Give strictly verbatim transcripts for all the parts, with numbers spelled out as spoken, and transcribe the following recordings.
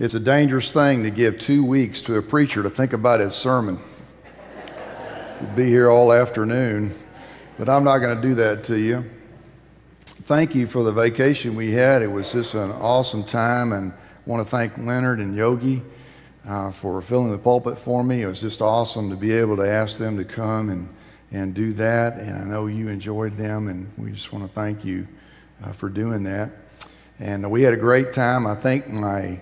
It's a dangerous thing to give two weeks to a preacher to think about his sermon. We'll be here all afternoon, but I'm not going to do that to you. Thank you for the vacation we had. It was just an awesome time, and I want to thank Leonard and Yogi uh, for filling the pulpit for me. It was just awesome to be able to ask them to come and, and do that, and I know you enjoyed them, and we just want to thank you uh, for doing that. And we had a great time. I think my...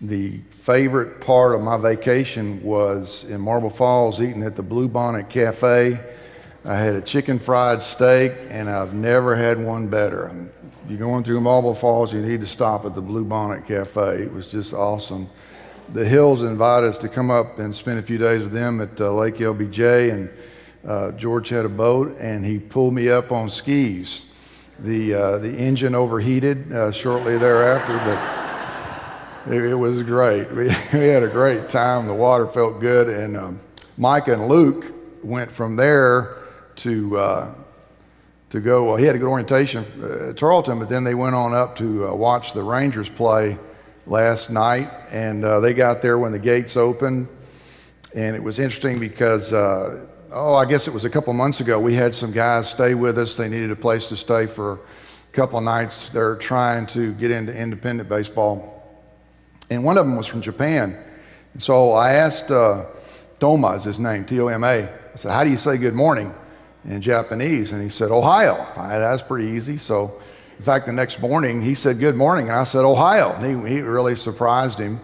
The favorite part of my vacation was in Marble Falls, eating at the Blue Bonnet Cafe. I had a chicken fried steak, and I've never had one better. And if you're going through Marble Falls, you need to stop at the Blue Bonnet Cafe. It was just awesome. The Hills invited us to come up and spend a few days with them at uh, Lake L B J, and uh, George had a boat, and he pulled me up on skis. The, uh, the engine overheated uh, shortly thereafter, but... It was great. We, we had a great time. The water felt good. And um, Mike and Luke went from there to uh, to go. Well, he had a good orientation at Tarleton, but then they went on up to uh, watch the Rangers play last night. And uh, they got there when the gates opened. And it was interesting because, uh, oh, I guess it was a couple months ago, we had some guys stay with us. They needed a place to stay for a couple nights. They're trying to get into independent baseball. And one of them was from Japan. And so I asked uh, Toma is his name, T O M A. I said, how do you say good morning in Japanese? And he said, Ohio. I said, that's pretty easy. So, in fact, the next morning he said good morning, and I said, Ohio. And he, he really surprised him.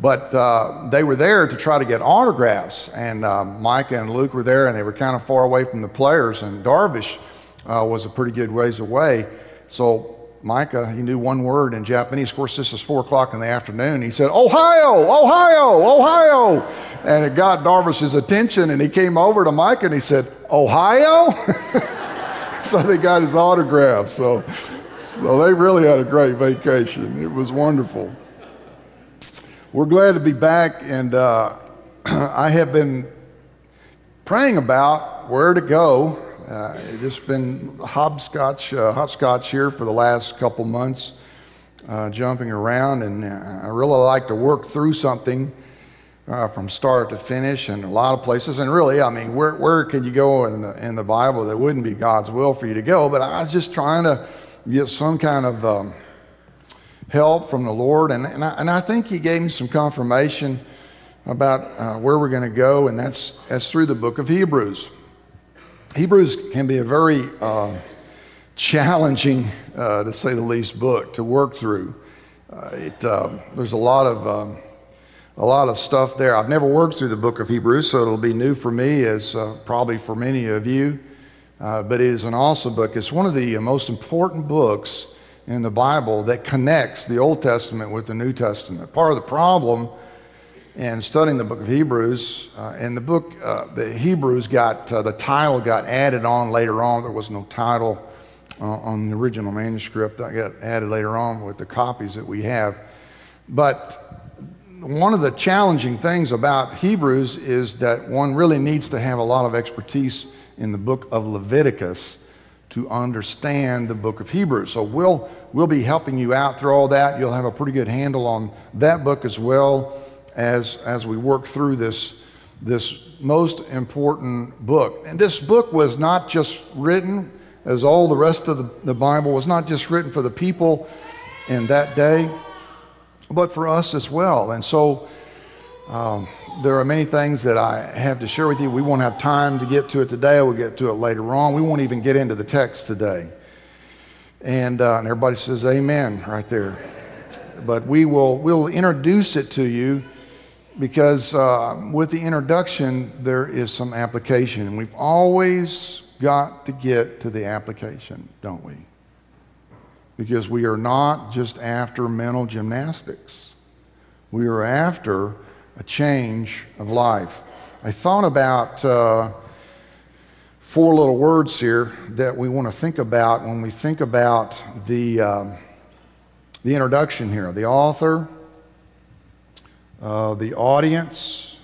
But uh, they were there to try to get autographs. And uh, Mike and Luke were there, and they were kind of far away from the players. And Darvish uh, was a pretty good ways away. So Micah, he knew one word in Japanese. Of course, this is four o'clock in the afternoon. He said, Ohio, Ohio, Ohio. And it got Darvish's attention, and he came over to Micah, and he said, Ohio? So they got his autograph. So, so they really had a great vacation. It was wonderful. We're glad to be back, and uh, I have been praying about where to go. Uh, it's just been hopscotch, uh, hopscotch here for the last couple months, uh, jumping around, and I really like to work through something uh, from start to finish in a lot of places. And really, I mean, where, where can you go in the, in the Bible that wouldn't be God's will for you to go? But I was just trying to get some kind of um, help from the Lord, and, and, I, and I think He gave me some confirmation about uh, where we're going to go, and that's, that's through the book of Hebrews. Hebrews can be a very uh, challenging, uh, to say the least, book to work through. Uh, it, uh, there's a lot of um, a lot of stuff there. I've never worked through the book of Hebrews, so it'll be new for me, as uh, probably for many of you. Uh, but it is an awesome book. It's one of the most important books in the Bible that connects the Old Testament with the New Testament. Part of the problem and studying the book of Hebrews, uh, and the book, uh, the Hebrews got, uh, the title got added on later on. There was no title uh, on the original manuscript. That got added later on with the copies that we have. But one of the challenging things about Hebrews is that one really needs to have a lot of expertise in the book of Leviticus to understand the book of Hebrews. So we'll, we'll be helping you out through all that. You'll have a pretty good handle on that book as well, as as we work through this this most important book. And this book was not just written, as all the rest of the, the Bible was not just written for the people in that day, but for us as well. And so um, there are many things that I have to share with you. We won't have time to get to it today. We'll get to it later on. We won't even get into the text today. And, uh, and everybody says amen right there. But we will we'll introduce it to you, because uh, with the introduction, there is some application. And we've always got to get to the application, don't we? Because we are not just after mental gymnastics. We are after a change of life. I thought about uh, four little words here that we want to think about when we think about the, um, the introduction here. The author... Uh, the audience,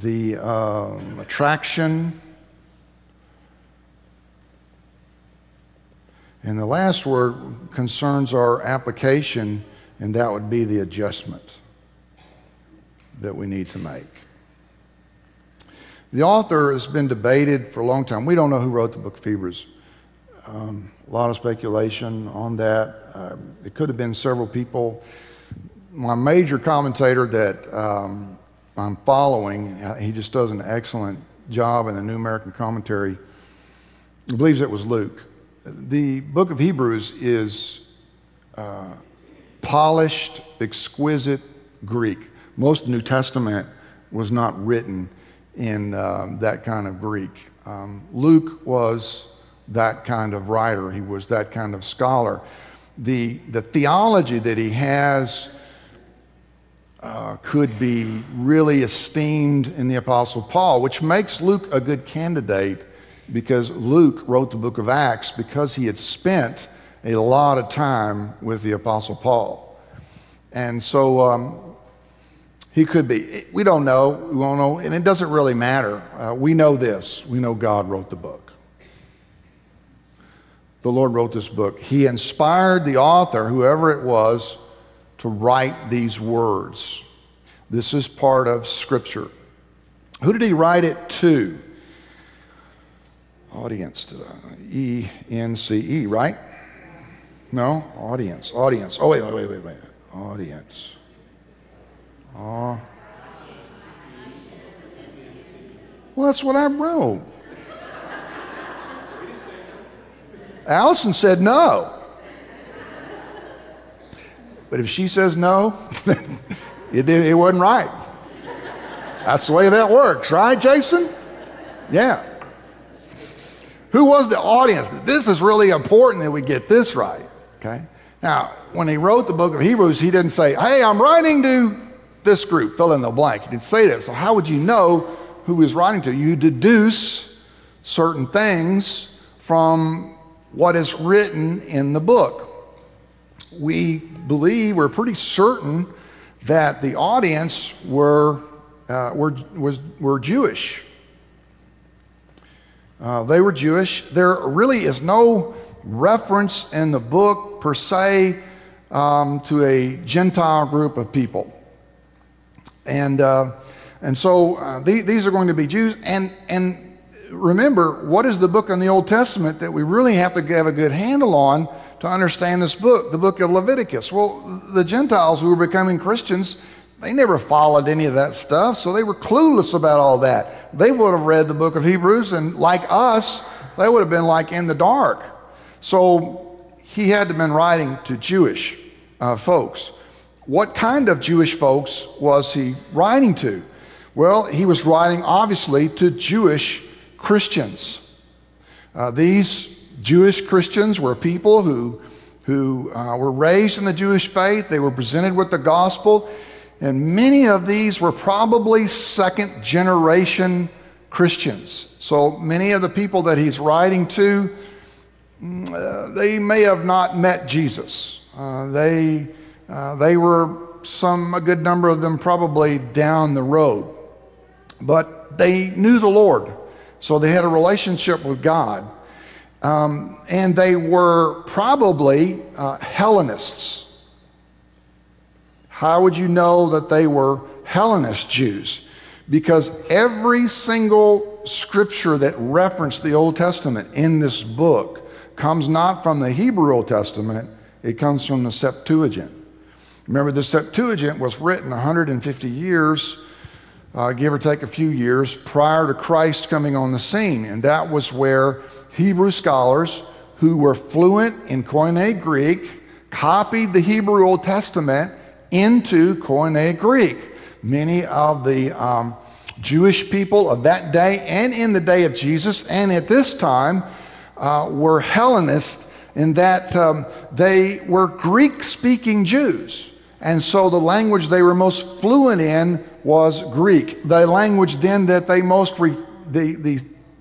the um, attraction, and the last word concerns our application And that would be the adjustment that we need to make. The author has been debated for a long time. We don't know who wrote the book of Hebrews. Um, a lot of speculation on that. Um, it could have been several people. My major commentator that um, I'm following, he just does an excellent job in the New American Commentary, he believes it was Luke. The book of Hebrews is uh, polished, exquisite Greek. Most of the New Testament was not written in um, that kind of Greek. Um, Luke was that kind of writer. He was that kind of scholar. The, the theology that he has uh, could be really esteemed in the Apostle Paul, which makes Luke a good candidate because Luke wrote the book of Acts because he had spent a lot of time with the Apostle Paul. And so um, he could be. We don't know. We won't know. And it doesn't really matter. Uh, we know this. We know God wrote the book. The Lord wrote this book. He inspired the author, whoever it was, to write these words. This is part of Scripture. Who did he write it to? Audience. E N C E, right? No? Audience. Audience. Oh, wait, wait, wait, wait, wait. Audience. Oh. Well, that's what I wrote. Allison said no. But if she says no, it, it wasn't right. That's the way that works, right, Jason? Yeah. Who was the audience? This is really important that we get this right, okay? Now, when he wrote the book of Hebrews, he didn't say, hey, I'm writing to this group, fill in the blank. He didn't say that. So how would you know who he was writing to? You deduce certain things from what is written in the book. We believe, we're pretty certain that the audience were, uh, were, was, were Jewish. Uh, they were Jewish. There really is no reference in the book per se um, to a Gentile group of people. And, uh, and so uh, the, these are going to be Jews. And, and remember, what is the book in the Old Testament that we really have to have a good handle on to understand this book, the book of Leviticus? Well, the Gentiles who were becoming Christians, they never followed any of that stuff, so they were clueless about all that. They would have read the book of Hebrews, and like us, they would have been like in the dark. So he had to have been writing to Jewish uh, folks. What kind of Jewish folks was he writing to? Well, he was writing, obviously, to Jewish folks. Christians. Uh, these Jewish Christians were people who, who uh, were raised in the Jewish faith. They were presented with the gospel. And many of these were probably second generation Christians. So many of the people that he's writing to, uh, they may have not met Jesus. Uh, they, uh, they were some, a good number of them probably down the road. But they knew the Lord. So they had a relationship with God. Um, and they were probably uh, Hellenists. How would you know that they were Hellenist Jews? Because every single scripture that referenced the Old Testament in this book comes not from the Hebrew Old Testament, it comes from the Septuagint. Remember, the Septuagint was written one hundred fifty years Uh, give or take a few years prior to Christ coming on the scene. And that was where Hebrew scholars who were fluent in Koine Greek copied the Hebrew Old Testament into Koine Greek. Many of the um, Jewish people of that day and in the day of Jesus and at this time uh, were Hellenists in that um, they were Greek-speaking Jews. And so the language they were most fluent in was Greek. The language then that they most, re the, the,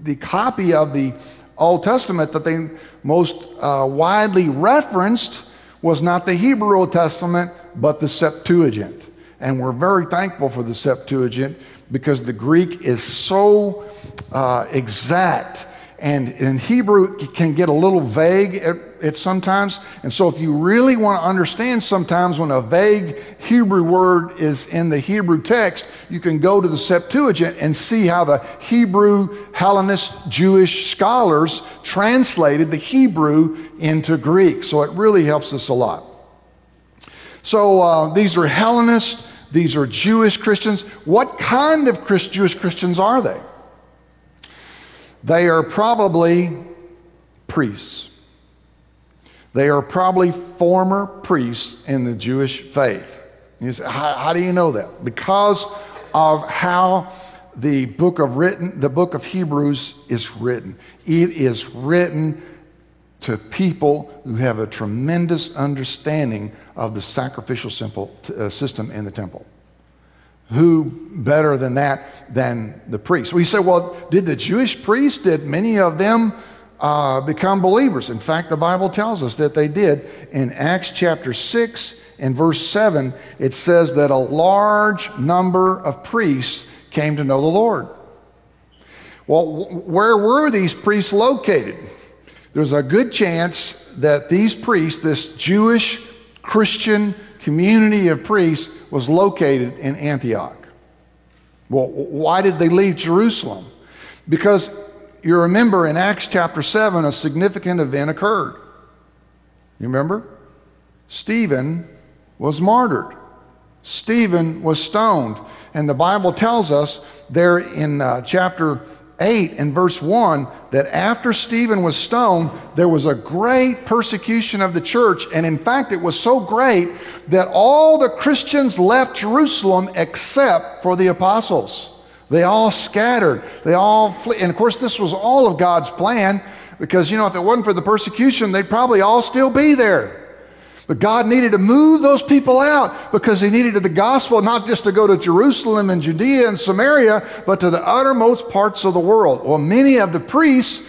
the copy of the Old Testament that they most uh, widely referenced was not the Hebrew Old Testament, but the Septuagint. And we're very thankful for the Septuagint because the Greek is so uh, exact And in Hebrew, it can get a little vague at, at sometimes. And so if you really want to understand sometimes when a vague Hebrew word is in the Hebrew text, you can go to the Septuagint and see how the Hebrew Hellenist Jewish scholars translated the Hebrew into Greek. So it really helps us a lot. So uh, these are Hellenists. These are Jewish Christians. What kind of Christ, Jewish Christians are they? They are probably priests. They are probably former priests in the Jewish faith. You say, how, how do you know that? Because of how the book of written, the book of Hebrews is written. It is written to people who have a tremendous understanding of the sacrificial simple, uh, system in the temple. Who better than that than the priests? We say, well, did the Jewish priests, did many of them uh, become believers? In fact, the Bible tells us that they did. In Acts chapter six and verse seven, it says that a large number of priests came to know the Lord. Well, where were these priests located? There's a good chance that these priests, this Jewish Christian community of priests, was located in Antioch. Well, why did they leave Jerusalem? Because you remember in Acts chapter seven, a significant event occurred. You remember? Stephen was martyred. Stephen was stoned. And the Bible tells us there in uh, chapter eight and verse one that after Stephen was stoned, there was a great persecution of the church. And in fact, it was so great that all the Christians left Jerusalem except for the apostles. They all scattered. They all fled. And of course, this was all of God's plan, because, you know, if it wasn't for the persecution, they'd probably all still be there. But God needed to move those people out because he needed the gospel not just to go to Jerusalem and Judea and Samaria, but to the uttermost parts of the world. Well, many of the priests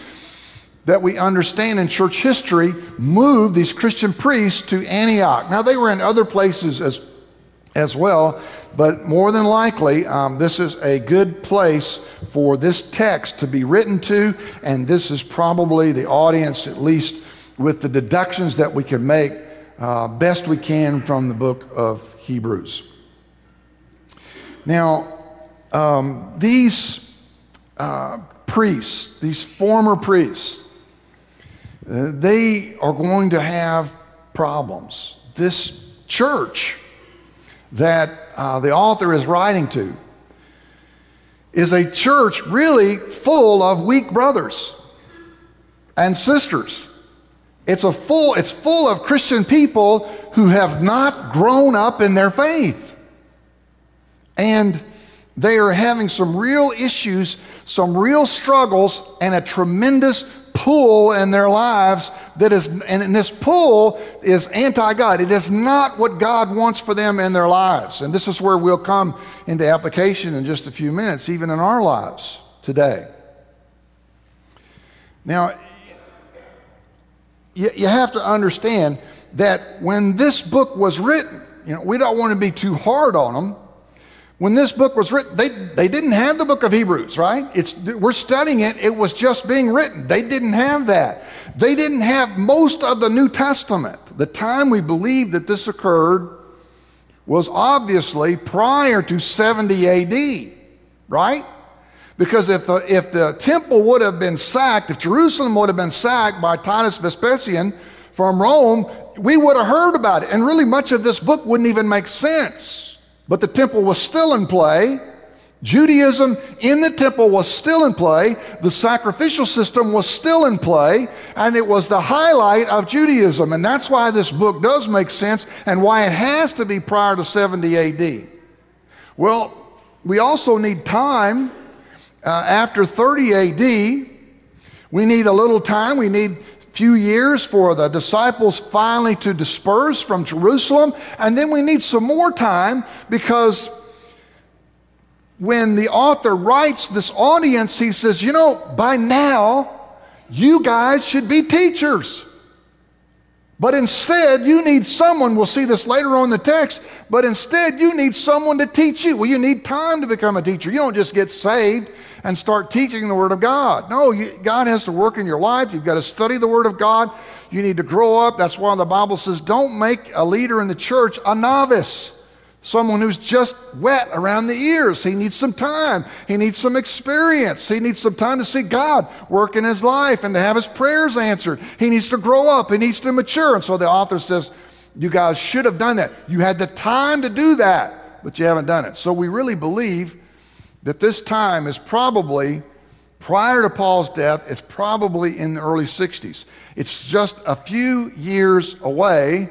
that we understand in church history moved these Christian priests to Antioch. Now, they were in other places as, as well, but more than likely, um, this is a good place for this text to be written to, and this is probably the audience, at least with the deductions that we can make, Uh, best we can from the book of Hebrews. Now, um, these uh, priests, these former priests, uh, they are going to have problems. This church that uh, the author is writing to is a church really full of weak brothers and sisters. It's a full, it's full of Christian people who have not grown up in their faith. And they are having some real issues, some real struggles, and a tremendous pull in their lives that is, and this pull is anti-God. It is not what God wants for them in their lives. And this is where we'll come into application in just a few minutes, even in our lives today. Now, you have to understand that when this book was written, you know, we don't want to be too hard on them. When this book was written, they, they didn't have the book of Hebrews, right? It's, we're studying it. It was just being written. They didn't have that. They didn't have most of the New Testament. The time we believe that this occurred was obviously prior to seventy A D, right? Because if the, if the temple would have been sacked, if Jerusalem would have been sacked by Titus Vespasian from Rome, we would have heard about it. And really much of this book wouldn't even make sense. But the temple was still in play. Judaism in the temple was still in play. The sacrificial system was still in play. And it was the highlight of Judaism. And that's why this book does make sense and why it has to be prior to seventy A D. Well, we also need time. Uh, after thirty A D, we need a little time, we need a few years for the disciples finally to disperse from Jerusalem, and then we need some more time because when the author writes this audience, he says, you know, by now, you guys should be teachers. But instead, you need someone, we'll see this later on in the text, but instead you need someone to teach you. Well, you need time to become a teacher. You don't just get saved and start teaching the Word of God. No, you, God has to work in your life. You've got to study the Word of God. You need to grow up. That's why the Bible says don't make a leader in the church a novice, someone who's just wet around the ears. He needs some time. He needs some experience. He needs some time to see God work in his life and to have his prayers answered. He needs to grow up. He needs to mature. And so the author says, you guys should have done that. You had the time to do that, but you haven't done it. So we really believe that this time is probably, prior to Paul's death, it's probably in the early sixties. It's just a few years away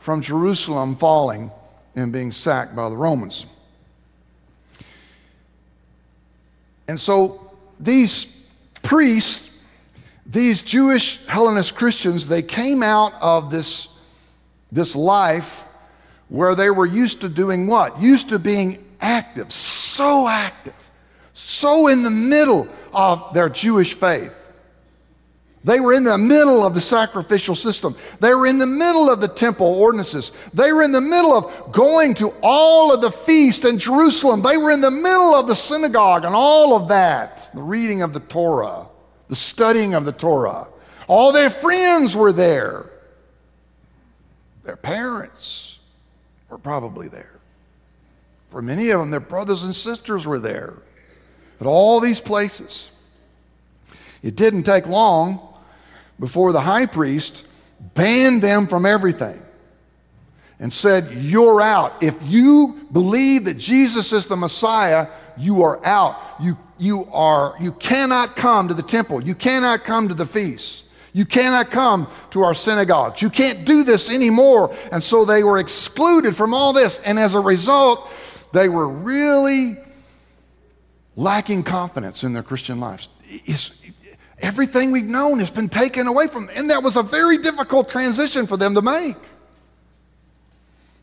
from Jerusalem falling and being sacked by the Romans. And so these priests, these Jewish Hellenist Christians, they came out of this, this life where they were used to doing what? Used to being active, so active, so in the middle of their Jewish faith. They were in the middle of the sacrificial system. They were in the middle of the temple ordinances. They were in the middle of going to all of the feasts in Jerusalem. They were in the middle of the synagogue and all of that, the reading of the Torah, the studying of the Torah. All their friends were there. Their parents were probably there. For many of them, their brothers and sisters were there. At all these places. It didn't take long before the high priest banned them from everything and said, you're out. If you believe that Jesus is the Messiah, you are out. You, you, are, you cannot come to the temple. You cannot come to the feasts. You cannot come to our synagogues. You can't do this anymore. And so they were excluded from all this. And as a result, they were really lacking confidence in their Christian lives. It's, Everything we've known has been taken away from them. And that was a very difficult transition for them to make.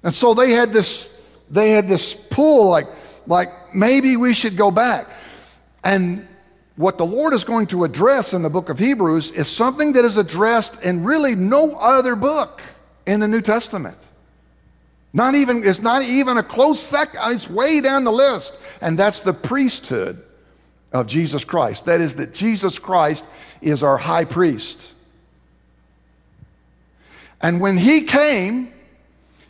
And so they had this, they had this pull, like, like maybe we should go back. And what the Lord is going to address in the book of Hebrews is something that is addressed in really no other book in the New Testament. Not even, it's not even a close second. It's way down the list. And that's the priesthood of Jesus Christ. That is, that Jesus Christ is our high priest. And when he came,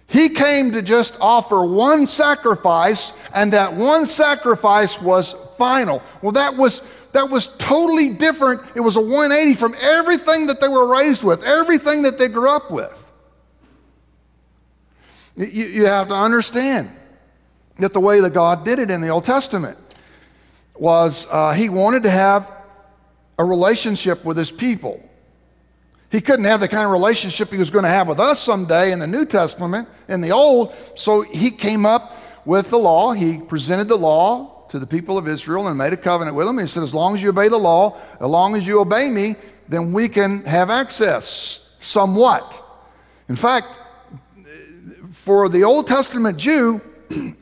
he came to just offer one sacrifice, and that one sacrifice was final. Well, that was, that was totally different. It was a one eighty from everything that they were raised with, everything that they grew up with. You, you have to understand that the way that God did it in the Old Testament was uh, he wanted to have a relationship with his people. He couldn't have the kind of relationship he was going to have with us someday in the New Testament, in the Old, so he came up with the law. He presented the law to the people of Israel and made a covenant with them. He said, as long as you obey the law, as long as you obey me, then we can have access somewhat. In fact, for the Old Testament Jew,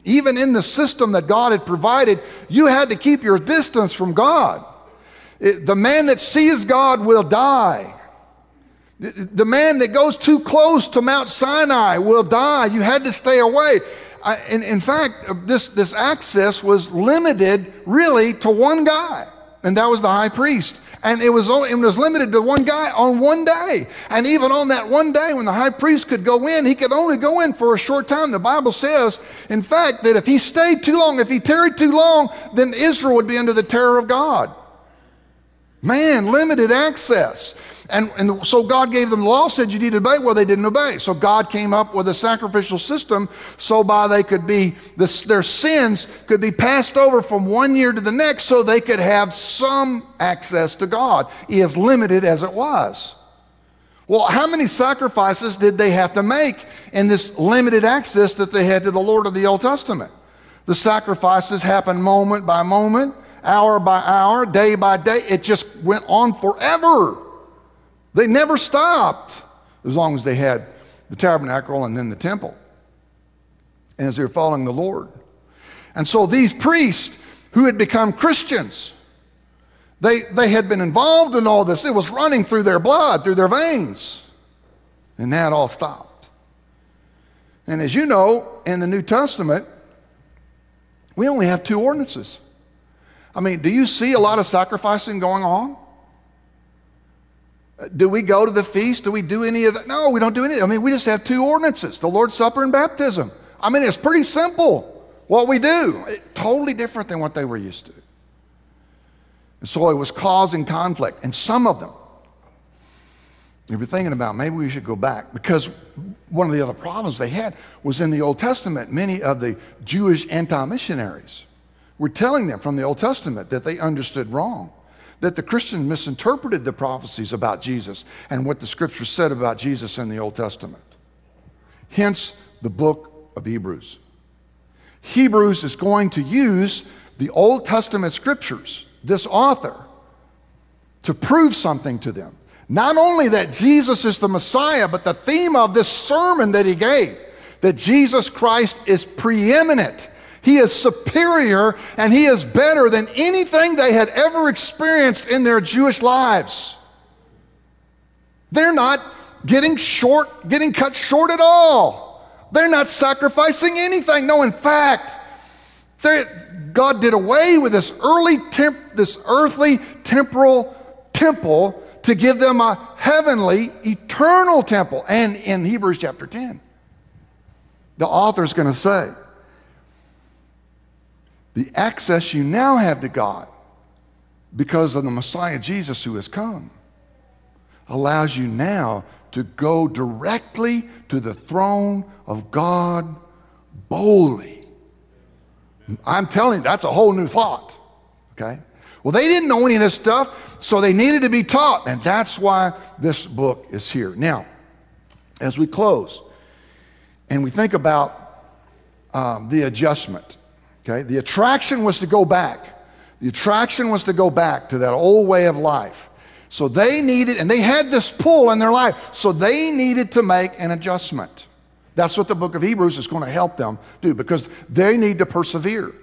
even in the system that God had provided, you had to keep your distance from God. It, the man that sees God will die. The man that goes too close to Mount Sinai will die. You had to stay away. I, in, in fact, this, this access was limited really to one guy, and that was the high priest. And it was, it was limited to one guy on one day. And even on that one day when the high priest could go in, he could only go in for a short time. The Bible says, in fact, that if he stayed too long, if he tarried too long, then Israel would be under the terror of God. Man, limited access. And, and so God gave them the law, said you need to obey. Well, they didn't obey. So God came up with a sacrificial system so by they could be, this, their sins could be passed over from one year to the next so they could have some access to God, as limited as it was. Well, how many sacrifices did they have to make in this limited access that they had to the Lord of the Old Testament? The sacrifices happened moment by moment, hour by hour, day by day. It just went on forever. They never stopped as long as they had the tabernacle and then the temple, and as they were following the Lord. And so these priests who had become Christians, they, they had been involved in all this. It was running through their blood, through their veins. And that all stopped. And as you know, in the New Testament, we only have two ordinances. I mean, do you see a lot of sacrificing going on? Do we go to the feast? Do we do any of that? No, we don't do anything. I mean, we just have two ordinances, the Lord's Supper and baptism. I mean, it's pretty simple what we do. It's totally different than what they were used to. And so it was causing conflict. And some of them, if you're thinking about maybe we should go back, because one of the other problems they had was in the Old Testament, many of the Jewish anti-missionaries were telling them from the Old Testament that they understood wrong, that the Christian misinterpreted the prophecies about Jesus and what the Scripture said about Jesus in the Old Testament. Hence the book of Hebrews. Hebrews is going to use the Old Testament Scriptures, this author, to prove something to them. Not only that Jesus is the Messiah, but the theme of this sermon that he gave, that Jesus Christ is preeminent. He is superior, and he is better than anything they had ever experienced in their Jewish lives. They're not getting short, getting cut short at all. They're not sacrificing anything. No, in fact, God did away with this early temp, this earthly temporal temple to give them a heavenly, eternal temple. And in Hebrews chapter ten, the author is going to say, the access you now have to God because of the Messiah Jesus who has come allows you now to go directly to the throne of God boldly. I'm telling you, that's a whole new thought, okay? Well, they didn't know any of this stuff, so they needed to be taught, and that's why this book is here. Now, as we close and we think about um, the adjustment, okay, the attraction was to go back. The attraction was to go back to that old way of life. So they needed, and they had this pull in their life, so they needed to make an adjustment. That's what the book of Hebrews is going to help them do, because they need to persevere.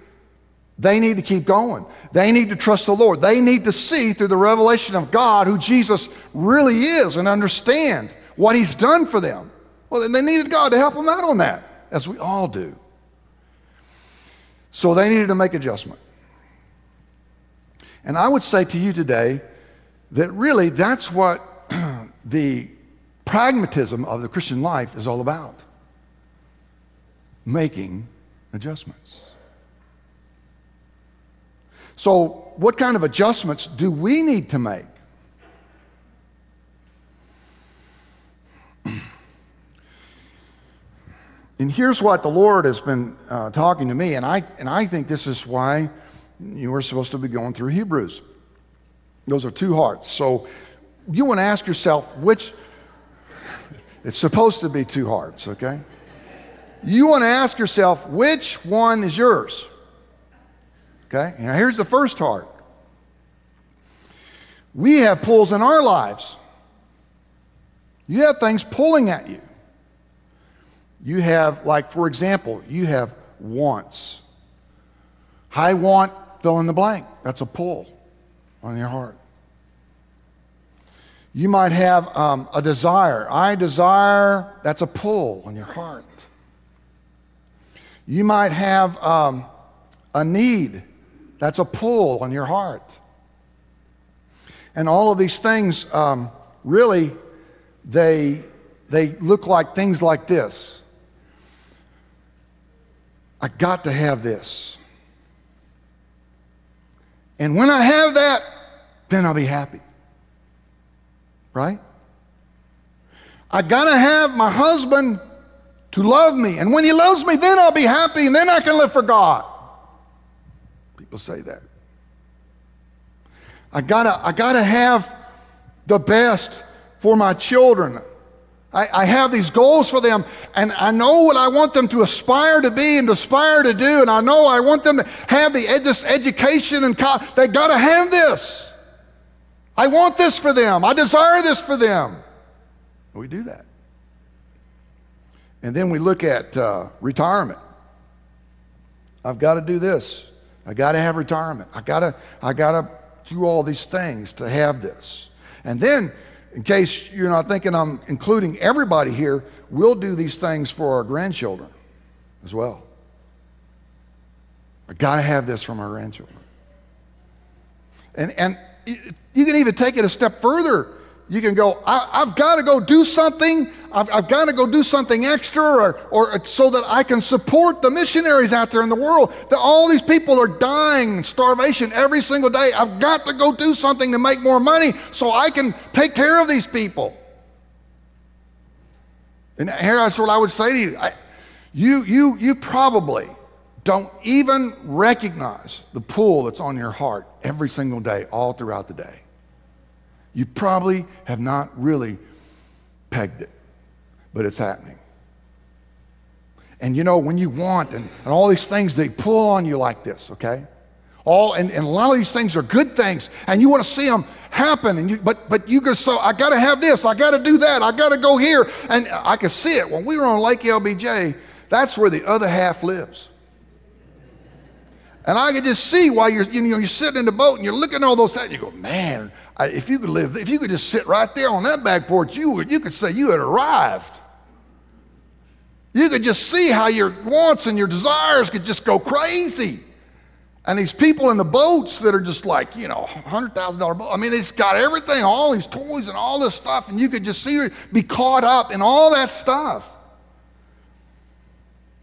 They need to keep going. They need to trust the Lord. They need to see through the revelation of God who Jesus really is and understand what he's done for them. Well, then they needed God to help them out on that, as we all do. So they needed to make adjustment. And I would say to you today that really that's what the pragmatism of the Christian life is all about. Making adjustments. So what kind of adjustments do we need to make? And here's what the Lord has been uh, talking to me, and I, and I think this is why you were supposed to be going through Hebrews. Those are two hearts. So you want to ask yourself which, it's supposed to be two hearts, okay? You want to ask yourself which one is yours, okay? Now here's the first heart. We have pulls in our lives. You have things pulling at you. You have, like, for example, you have wants. I want fill in the blank. That's a pull on your heart. You might have um, a desire. I desire, that's a pull on your heart. You might have um, a need. That's a pull on your heart. And all of these things, um, really, they, they look like things like this. I got to have this. And when I have that, then I'll be happy. Right? I got to have my husband to love me. And when he loves me, then I'll be happy, and then I can live for God. People say that. I got to I got to have the best for my children. I have these goals for them, and I know what I want them to aspire to be and to aspire to do, and I know I want them to have the ed this education and college. They got to have this. I want this for them. I desire this for them. We do that. And then we look at uh, retirement. I've got to do this. I got to have retirement. I got to I got to do all these things to have this. And then, in case you're not thinking I'm including everybody here, we'll do these things for our grandchildren as well. I gotta have this for my grandchildren. And, and you can even take it a step further. You can go, I, I've got to go do something. I've, I've got to go do something extra or, or so that I can support the missionaries out there in the world. That all these people are dying in starvation every single day. I've got to go do something to make more money so I can take care of these people. And here that's what I would say to you. I, you, you, you probably don't even recognize the pull that's on your heart every single day, all throughout the day. You probably have not really pegged it, but it's happening. And you know, when you want, and, and all these things, they pull on you like this, okay? All, and, and a lot of these things are good things, and you want to see them happen, and you, but, but you go, so I got to have this, I got to do that, I got to go here, and I could see it. When we were on Lake L B J, that's where the other half lives. And I could just see why you're, you know, you're sitting in the boat and you're looking at all those things. You go, man, I, if you could live, if you could just sit right there on that back porch, you would, you could say you had arrived. You could just see how your wants and your desires could just go crazy. And these people in the boats that are just like, you know, one hundred thousand dollar boat. I mean, they just got everything, all these toys and all this stuff, and you could just see her be caught up in all that stuff.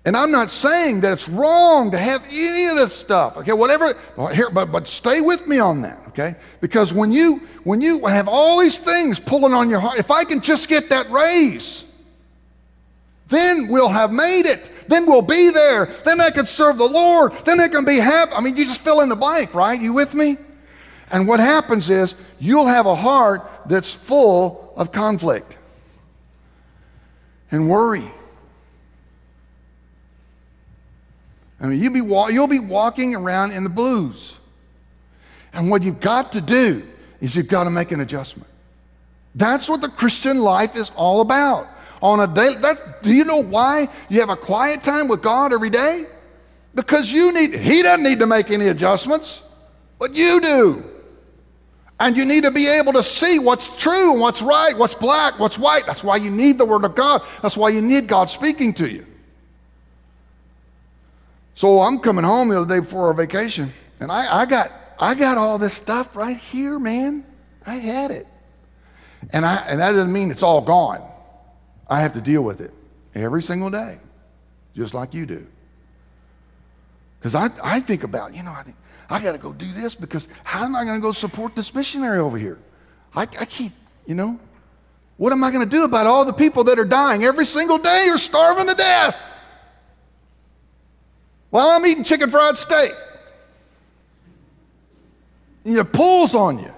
And I'm not saying that it's wrong to have any of this stuff, okay, whatever, here, but, but stay with me on that, okay? Because when you, when you have all these things pulling on your heart, if I can just get that raise, then we'll have made it. Then we'll be there. Then I can serve the Lord. Then I can be happy. I mean, you just fill in the blank, right? You with me? And what happens is you'll have a heart that's full of conflict and worry. I mean, you'll be, wa- you'll be walking around in the blues. And what you've got to do is you've got to make an adjustment. That's what the Christian life is all about. On a day, that, do you know why you have a quiet time with God every day? Because you need, he doesn't need to make any adjustments, but you do. And you need to be able to see what's true, and what's right, what's black, what's white. That's why you need the Word of God. That's why you need God speaking to you. So I'm coming home the other day before our vacation, and I, I got I got all this stuff right here, man. I had it. And I and that doesn't mean it's all gone. I have to deal with it every single day, just like you do. Because I, I think about, you know, I think I got to go do this because how am I going to go support this missionary over here? I, I can't, you know. What am I going to do about all the people that are dying every single day or starving to death? While I'm eating chicken fried steak, and it pulls on you.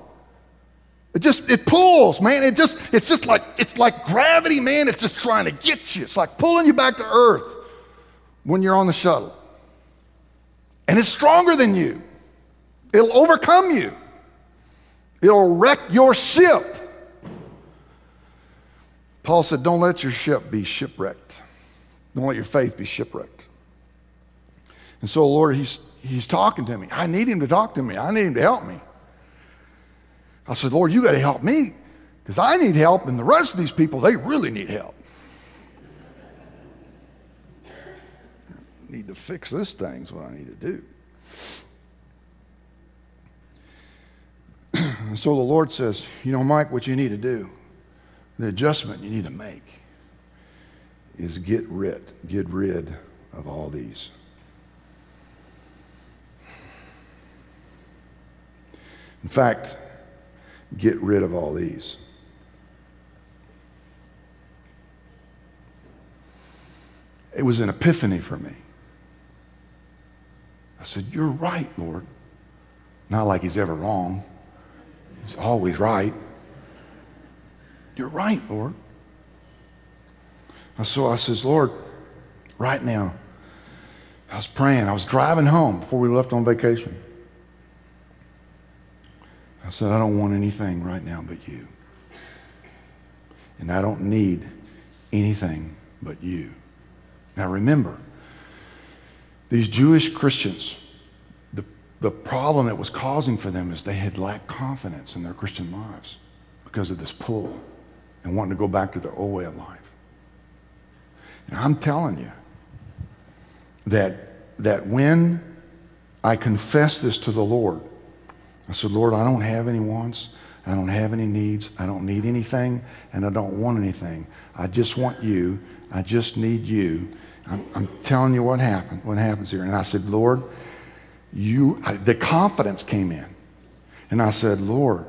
It just, it pulls, man. It just, it's just like, it's like gravity, man. It's just trying to get you. It's like pulling you back to earth when you're on the shuttle. And it's stronger than you. It'll overcome you. It'll wreck your ship. Paul said, don't let your ship be shipwrecked. Don't let your faith be shipwrecked. And so, Lord, he's, he's talking to me. I need him to talk to me. I need him to help me. I said, Lord, you got to help me because I need help, and the rest of these people, they really need help. I need to fix this thing is what I need to do. And so the Lord says, you know, Mike, what you need to do, the adjustment you need to make is get rid, get rid of all these. In fact, get rid of all these. It was an epiphany for me. I said, you're right, Lord. Not like he's ever wrong. He's always right. You're right, Lord. And so I says, Lord, right now, I was praying. I was driving home before we left on vacation. I said, I don't want anything right now but you. And I don't need anything but you. Now remember, these Jewish Christians, the, the problem that was causing for them is they had lacked confidence in their Christian lives because of this pull and wanting to go back to their old way of life. And I'm telling you that, that when I confess this to the Lord, I said, Lord, I don't have any wants. I don't have any needs. I don't need anything, and I don't want anything. I just want you. I just need you. I'm, I'm telling you what happened, what happens here. And I said, Lord, you, I, the confidence came in. And I said, Lord,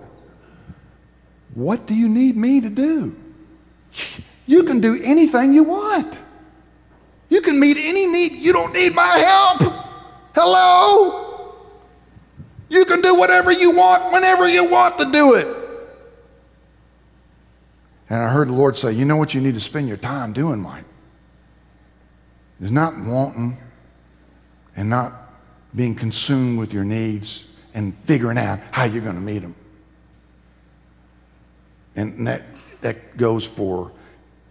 what do you need me to do? You can do anything you want. You can meet any need. You don't need my help. Hello? You can do whatever you want, whenever you want to do it. And I heard the Lord say, you know what you need to spend your time doing, Mike? Is not wanting and not being consumed with your needs and figuring out how you're going to meet them. And that, that goes for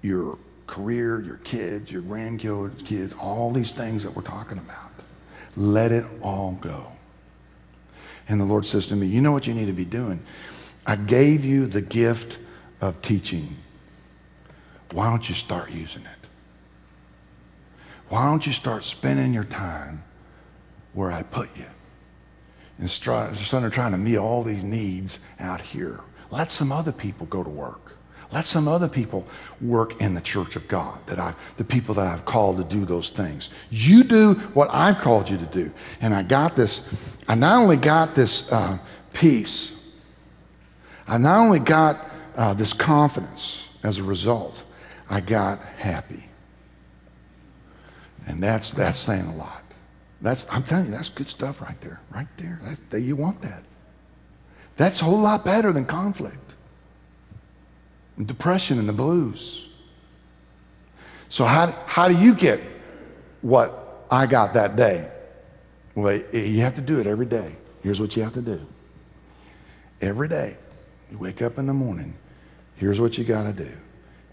your career, your kids, your grandkids, kids, all these things that we're talking about. Let it all go. And the Lord says to me, you know what you need to be doing? I gave you the gift of teaching. Why don't you start using it? Why don't you start spending your time where I put you? Instead of trying to meet all these needs out here, let some other people go to work. Let some other people work in the church of God, that I, the people that I've called to do those things. You do what I've called you to do. And I got this, I not only got this uh, peace, I not only got uh, this confidence as a result, I got happy. And that's, that's saying a lot. That's, I'm telling you, that's good stuff right there. Right there. That's, that, you want that. That's a whole lot better than conflict, and depression, and the blues. So how, how do you get what I got that day? Well, you have to do it every day. Here's what you have to do. Every day, you wake up in the morning, here's what you got to do.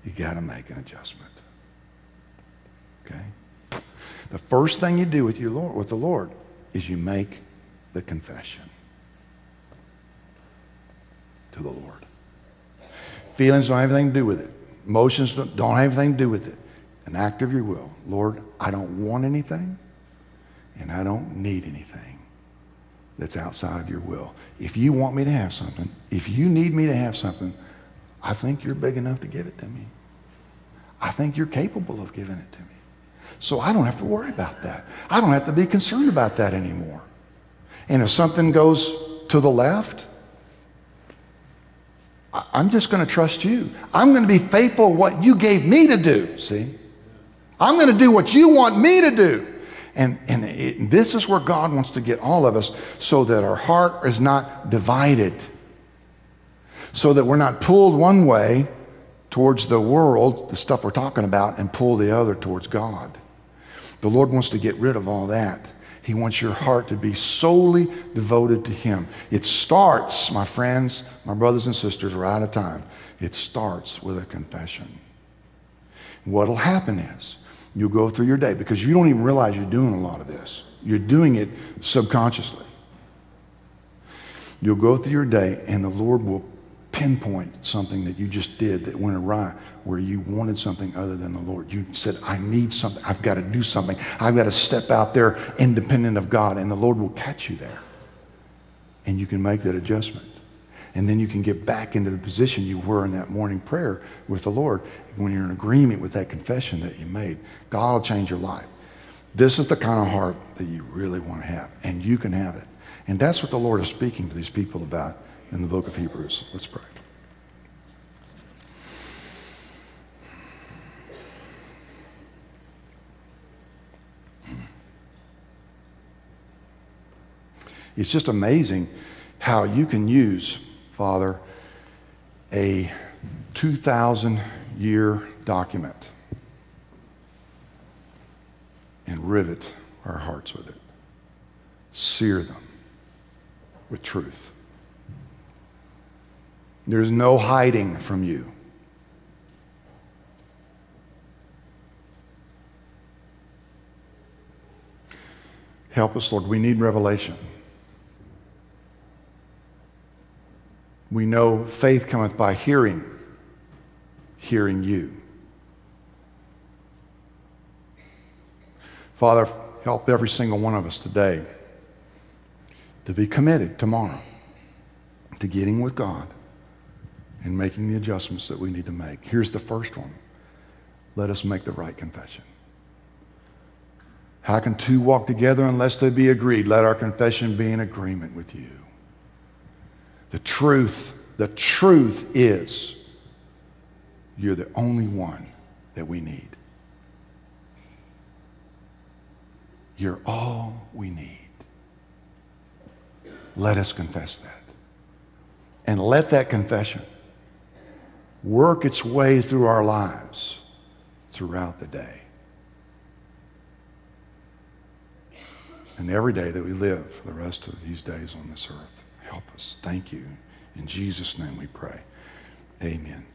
You got to make an adjustment. Okay? The first thing you do with your Lord, with the Lord, is you make the confession to the Lord. Feelings don't have anything to do with it. Emotions don't, don't have anything to do with it. An act of your will. Lord, I don't want anything, and I don't need anything that's outside of your will. If you want me to have something, if you need me to have something, I think you're big enough to give it to me. I think you're capable of giving it to me. So I don't have to worry about that. I don't have to be concerned about that anymore. And if something goes to the left, I'm just going to trust you. I'm going to be faithful to what you gave me to do, see? I'm going to do what you want me to do. And, and it, this is where God wants to get all of us, so that our heart is not divided, so that we're not pulled one way towards the world, the stuff we're talking about, and pull the other towards God. The Lord wants to get rid of all that. He wants your heart to be solely devoted to Him. It starts, my friends, my brothers and sisters, we're out of time. It starts with a confession. What'll happen is you'll go through your day, because you don't even realize you're doing a lot of this. You're doing it subconsciously. You'll go through your day, and the Lord will pinpoint something that you just did that went awry, where you wanted something other than the Lord. You said, I need something. I've got to do something. I've got to step out there independent of God, and the Lord will catch you there. And you can make that adjustment. And then you can get back into the position you were in that morning prayer with the Lord when you're in agreement with that confession that you made. God will change your life. This is the kind of heart that you really want to have, and you can have it. And that's what the Lord is speaking to these people about in the book of Hebrews. Let's pray. It's just amazing how you can use, Father, a two thousand year document and rivet our hearts with it. Sear them with truth. There's no hiding from you. Help us, Lord. We need revelation. We know faith cometh by hearing, hearing you. Father, help every single one of us today to be committed tomorrow to getting with God and making the adjustments that we need to make. Here's the first one. Let us make the right confession. How can two walk together unless they be agreed? Let our confession be in agreement with you. The truth, the truth is, you're the only one that we need. You're all we need. Let us confess that. And let that confession work its way through our lives throughout the day. And every day that we live for the rest of these days on this earth. Help us. Thank you. In Jesus' name we pray. Amen.